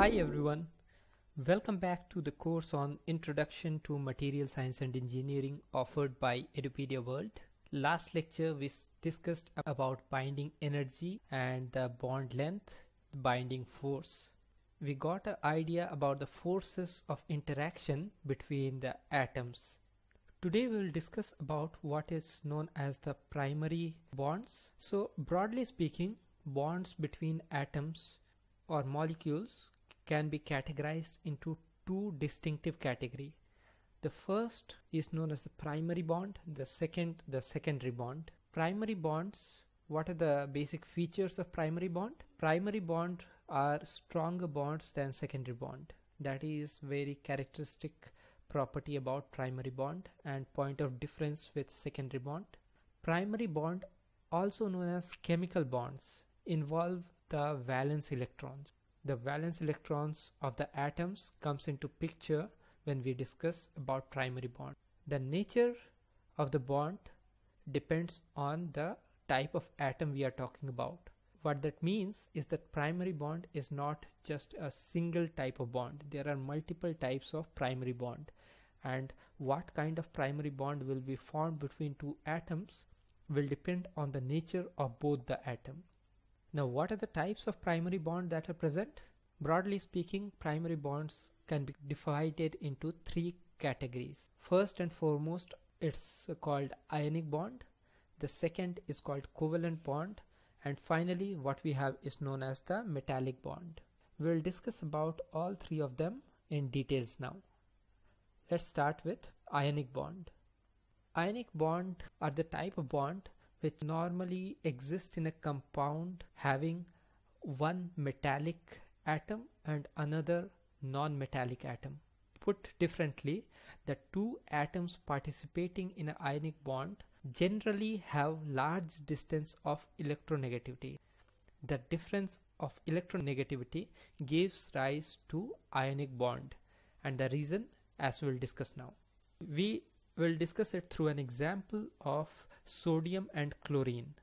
Hi everyone, welcome back to the course on Introduction to Material Science and Engineering offered by Edupedia World. Last lecture we discussed about binding energy and the bond length, binding force. We got an idea about the forces of interaction between the atoms. Today we will discuss about what is known as the primary bonds. So broadly speaking, bonds between atoms or molecules can be categorized into two distinctive categories. The first is known as the primary bond, the second the secondary bond. Primary bonds, what are the basic features of primary bond? Primary bond are stronger bonds than secondary bond. That is very characteristic property about primary bond and point of difference with secondary bond. Primary bond, also known as chemical bonds, involve the valence electrons. The valence electrons of the atoms comes into picture when we discuss about primary bond. The nature of the bond depends on the type of atom we are talking about. What that means is that primary bond is not just a single type of bond. There are multiple types of primary bond, and what kind of primary bond will be formed between two atoms will depend on the nature of both the atom. Now, what are the types of primary bond that are present? Broadly speaking, primary bonds can be divided into three categories. First and foremost, it's called ionic bond. The second is called covalent bond. And finally, what we have is known as the metallic bond. We'll discuss about all three of them in details now. Let's start with ionic bond. Ionic bond are the type of bond which normally exist in a compound having one metallic atom and another non-metallic atom. Put differently, the two atoms participating in an ionic bond generally have large distance of electronegativity. The difference of electronegativity gives rise to ionic bond, and the reason as we will discuss now. We will discuss it through an example of sodium and chlorine.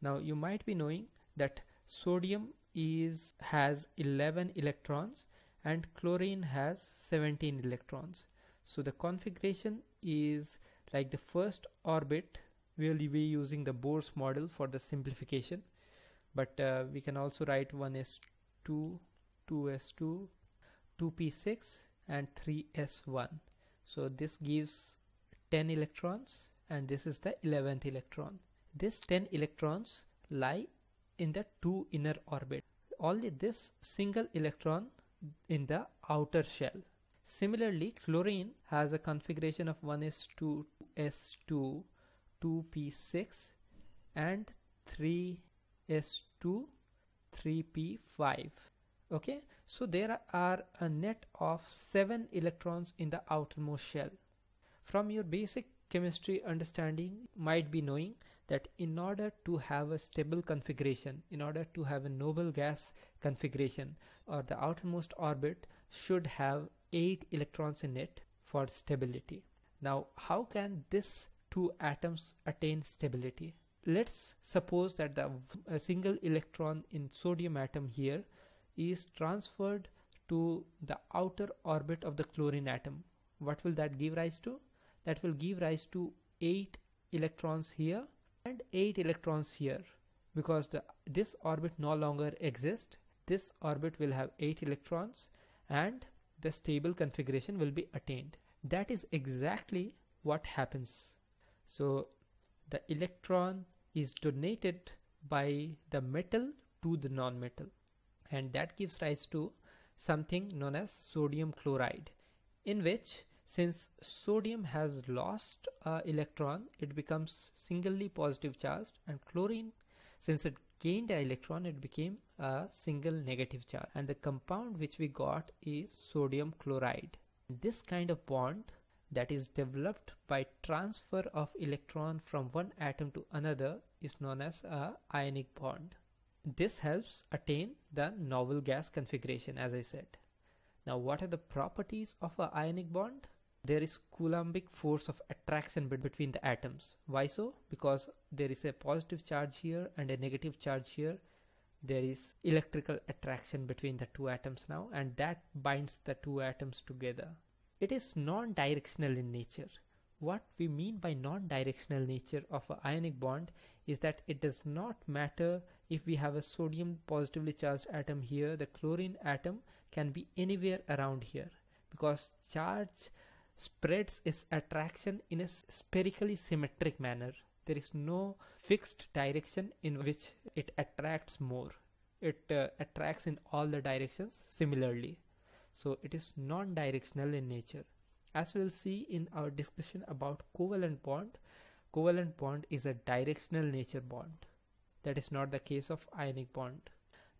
Now you might be knowing that sodium has 11 electrons and chlorine has 17 electrons. So the configuration is like the first orbit. We will be using the Bohr's model for the simplification, but we can also write 1s2, 2s2, 2p6 and 3s1. So this gives 10 electrons and this is the 11th electron. These 10 electrons lie in the two inner orbit. Only this single electron in the outer shell. Similarly, chlorine has a configuration of 1s2, 2s2, 2p6 and 3s2, 3p5. Okay, so there are a net of 7 electrons in the outermost shell. From your basic chemistry understanding, might be knowing that in order to have a stable configuration, in order to have a noble gas configuration, or the outermost orbit should have 8 electrons in it for stability. Now, how can these two atoms attain stability? Let's suppose that a single electron in sodium atom here is transferred to the outer orbit of the chlorine atom. What will that give rise to? That will give rise to 8 electrons here and 8 electrons here, because this orbit no longer exists. This orbit will have 8 electrons and the stable configuration will be attained. That is exactly what happens. So the electron is donated by the metal to the non-metal, and that gives rise to something known as sodium chloride, in which, since sodium has lost an electron, it becomes singly positive charged, and chlorine, since it gained an electron, it became a single negative charge, and the compound which we got is sodium chloride. This kind of bond that is developed by transfer of electron from one atom to another is known as an ionic bond. This helps attain the novel gas configuration, as I said. Now, what are the properties of an ionic bond? There is Coulombic force of attraction between the atoms. Why so? Because there is a positive charge here and a negative charge here. there is electrical attraction between the two atoms now, and that binds the two atoms together. It is non-directional in nature. What we mean by non-directional nature of an ionic bond is that it does not matter if we have a sodium positively charged atom here, the chlorine atom can be anywhere around here, because charge spreads its attraction in a spherically symmetric manner. There is no fixed direction in which it attracts more. It attracts in all the directions similarly. So it is non-directional in nature. As we will see in our discussion about covalent bond is a directional nature bond. That is not the case of ionic bond.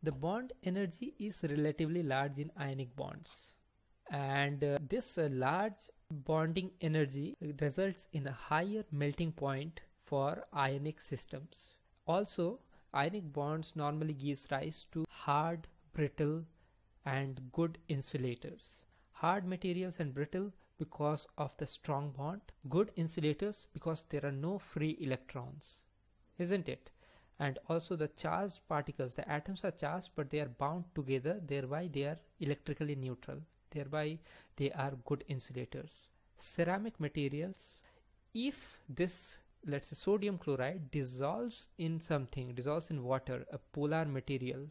The bond energy is relatively large in ionic bonds. And this large bonding energy results in a higher melting point for ionic systems. Also, ionic bonds normally gives rise to hard, brittle, and good insulators. Hard materials and brittle because of the strong bond, good insulators because there are no free electrons, isn't it? And also the charged particles, the atoms are charged but they are bound together, thereby they are electrically neutral, thereby they are good insulators. Ceramic materials, if this, let's say sodium chloride dissolves in something, dissolves in water, a polar material,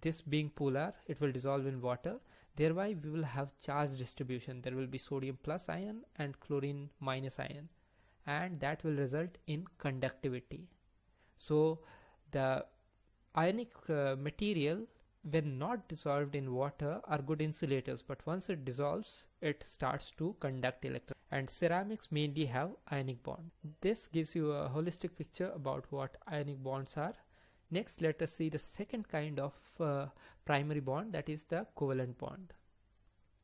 this being polar, it will dissolve in water, thereby we will have charge distribution. There will be sodium plus ion and chlorine minus ion, and that will result in conductivity. So the ionic material, when not dissolved in water, are good insulators, but once it dissolves, it starts to conduct electrons. And ceramics mainly have ionic bond. This gives you a holistic picture about what ionic bonds are. Next, let us see the second kind of primary bond, that is the covalent bond.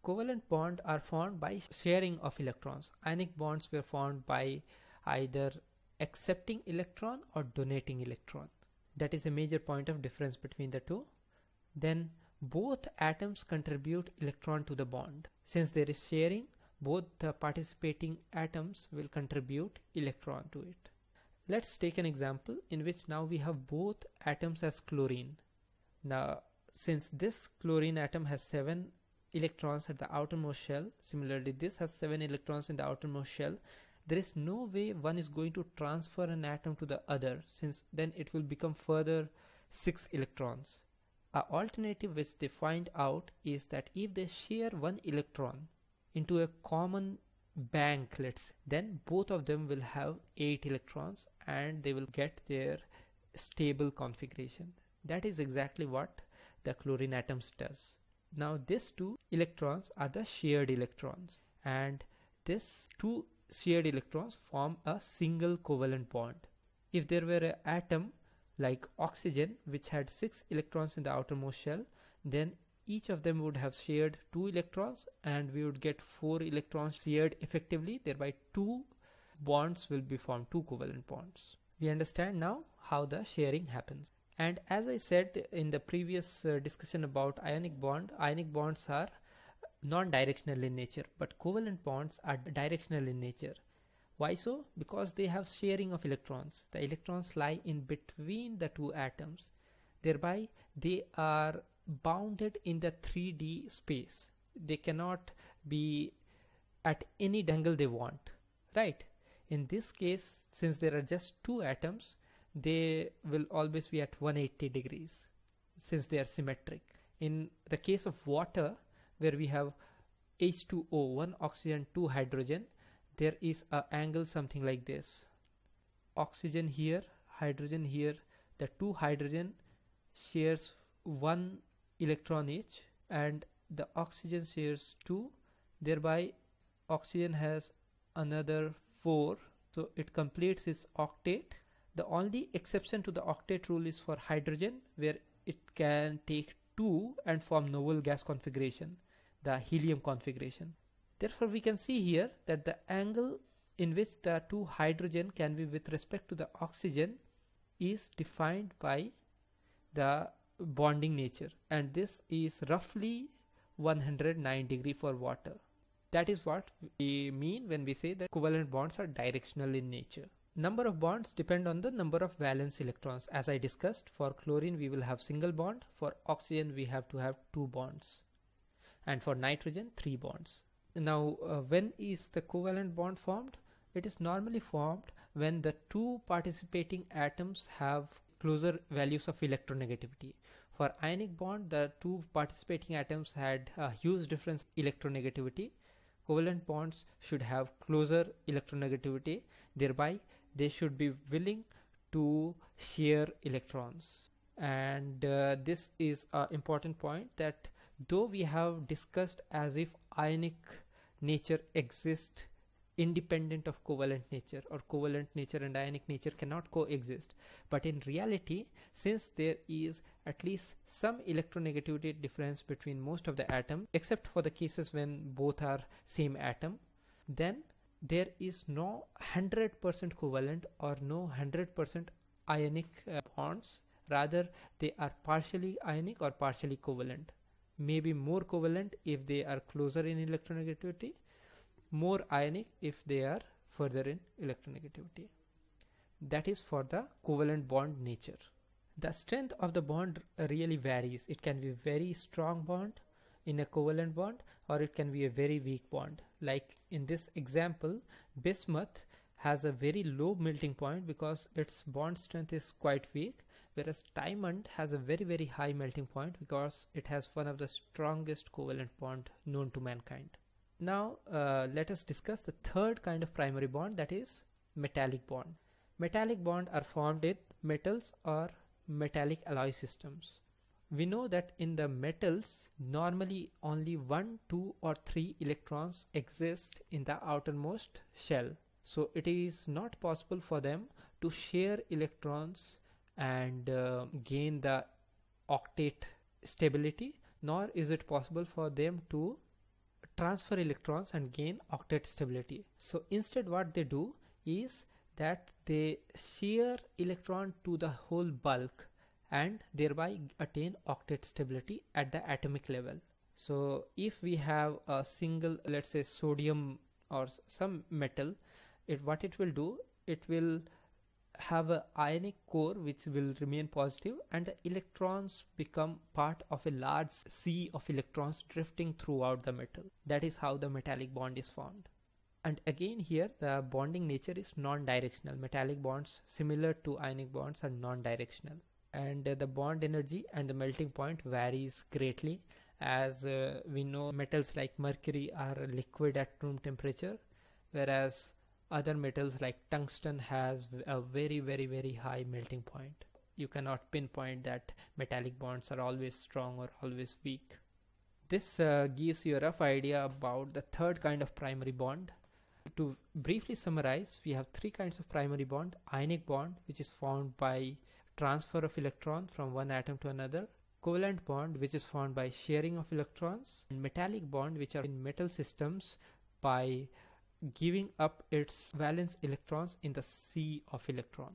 Covalent bonds are formed by sharing of electrons. Ionic bonds were formed by either accepting electron or donating electron. That is a major point of difference between the two. Then both atoms contribute electron to the bond. Since there is sharing, both the participating atoms will contribute electron to it. Let's take an example in which now we have both atoms as chlorine. Now, since this chlorine atom has 7 electrons at the outermost shell, similarly this has 7 electrons in the outermost shell, there is no way one is going to transfer an atom to the other, since then it will become further 6 electrons. An alternative which they find out is that if they share 1 electron into a common bank, let's say, then both of them will have 8 electrons and they will get their stable configuration. That is exactly what the chlorine atoms does. Now these 2 electrons are the shared electrons, and these 2 shared electrons form a single covalent bond. If there were an atom like oxygen which had 6 electrons in the outermost shell, then each of them would have shared 2 electrons and we would get 4 electrons shared effectively, thereby 2 bonds will be formed, 2 covalent bonds. We understand now how the sharing happens. And as I said in the previous discussion about ionic bond, ionic bonds are non-directional in nature, but covalent bonds are directional in nature. Why so? Because they have sharing of electrons. The electrons lie in between the 2 atoms, thereby they are bounded in the 3D space. They cannot be at any angle they want, right? In this case, since there are just 2 atoms, they will always be at 180 degrees since they are symmetric. In the case of water, where we have H2O, 1 oxygen, 2 hydrogen, there is an angle something like this. Oxygen here, hydrogen here, the 2 hydrogen shares 1 electron each, and the oxygen shares 2, thereby oxygen has another 4, so it completes its octet. The only exception to the octet rule is for hydrogen, where it can take 2 and form noble gas configuration, the helium configuration. Therefore, we can see here that the angle in which the 2 hydrogen can be with respect to the oxygen is defined by the bonding nature, and this is roughly 109 degree for water. That is what we mean when we say that covalent bonds are directional in nature. Number of bonds depend on the number of valence electrons. As I discussed, for chlorine we will have single bond, for oxygen we have to have 2 bonds, and for nitrogen 3 bonds. Now when is the covalent bond formed? It is normally formed when the 2 participating atoms have closer values of electronegativity. For ionic bond, the 2 participating atoms had a huge difference in electronegativity. Covalent bonds should have closer electronegativity, thereby they should be willing to share electrons. And this is an important point, that though we have discussed as if ionic nature exists independent of covalent nature, or covalent nature and ionic nature cannot coexist, but in reality, since there is at least some electronegativity difference between most of the atoms, except for the cases when both are same atom, then there is no 100% covalent or no 100% ionic bonds. Rather, they are partially ionic or partially covalent. Maybe more covalent if they are closer in electronegativity, more ionic if they are further in electronegativity. That is for the covalent bond nature. The strength of the bond really varies. It can be very strong bond in a covalent bond, or it can be a very weak bond. Like in this example, bismuth has a very low melting point because its bond strength is quite weak, whereas diamond has a very, very high melting point because it has one of the strongest covalent bond known to mankind. Now let us discuss the third kind of primary bond, that is metallic bond. Metallic bonds are formed in metals or metallic alloy systems. We know that in the metals, normally only 1, 2 or 3 electrons exist in the outermost shell. So it is not possible for them to share electrons and gain the octet stability, nor is it possible for them to transfer electrons and gain octet stability. So instead what they do is that they shear electron to the whole bulk and thereby attain octet stability at the atomic level. So if we have a single, let's say, sodium or some metal, what it will do, it will have an ionic core which will remain positive, and the electrons become part of a large sea of electrons drifting throughout the metal. That is how the metallic bond is formed. And again here the bonding nature is non-directional. Metallic bonds, similar to ionic bonds, are non-directional, and the bond energy and the melting point varies greatly. As we know, metals like mercury are liquid at room temperature, whereas other metals like tungsten has a very, very high melting point. You cannot pinpoint that metallic bonds are always strong or always weak. This gives you a rough idea about the third kind of primary bond. To briefly summarize, we have 3 kinds of primary bond. Ionic bond, which is formed by transfer of electron from one atom to another. Covalent bond, which is formed by sharing of electrons. And metallic bond, which are in metal systems by giving up its valence electrons in the sea of electron.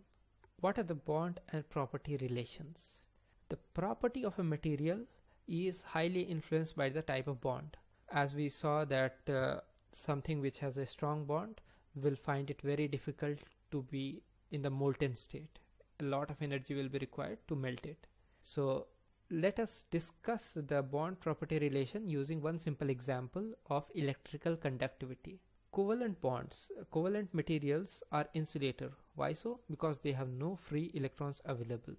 What are the bond and property relations? The property of a material is highly influenced by the type of bond. As we saw that something which has a strong bond will find it very difficult to be in the molten state. A lot of energy will be required to melt it. So let us discuss the bond property relation using one simple example of electrical conductivity. Covalent bonds, covalent materials are insulator. Why so? Because they have no free electrons available.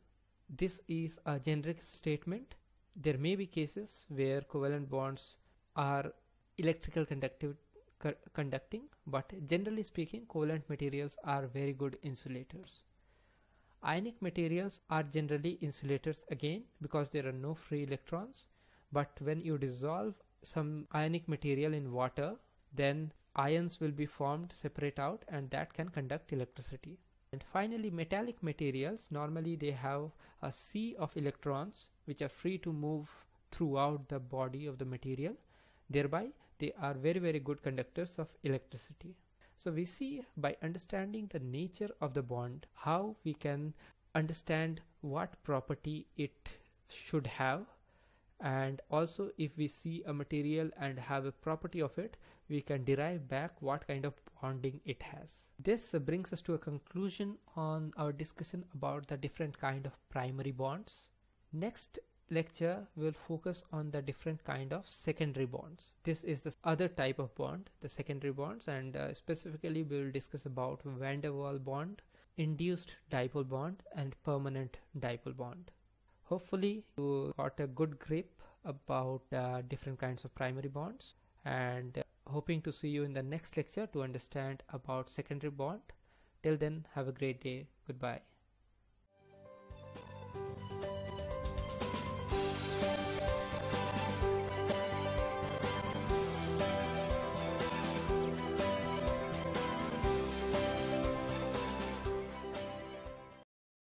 This is a generic statement. There may be cases where covalent bonds are electrical conducting, but generally speaking, covalent materials are very good insulators. Ionic materials are generally insulators again because there are no free electrons, but when you dissolve some ionic material in water, then ions will be formed, separate out, and that can conduct electricity. And finally, metallic materials, normally they have a sea of electrons which are free to move throughout the body of the material. Thereby, they are very, very good conductors of electricity. So we see, by understanding the nature of the bond, how we can understand what property it should have And also if we see a material and have a property of it, we can derive back what kind of bonding it has. This brings us to a conclusion on our discussion about the different kind of primary bonds. Next lecture will focus on the different kind of secondary bonds. This is the other type of bond, the secondary bonds, and specifically we will discuss about van der Waal bond, induced dipole bond, and permanent dipole bond. Hopefully you got a good grip about different kinds of primary bonds, and hoping to see you in the next lecture to understand about secondary bond. Till then, have a great day. Goodbye.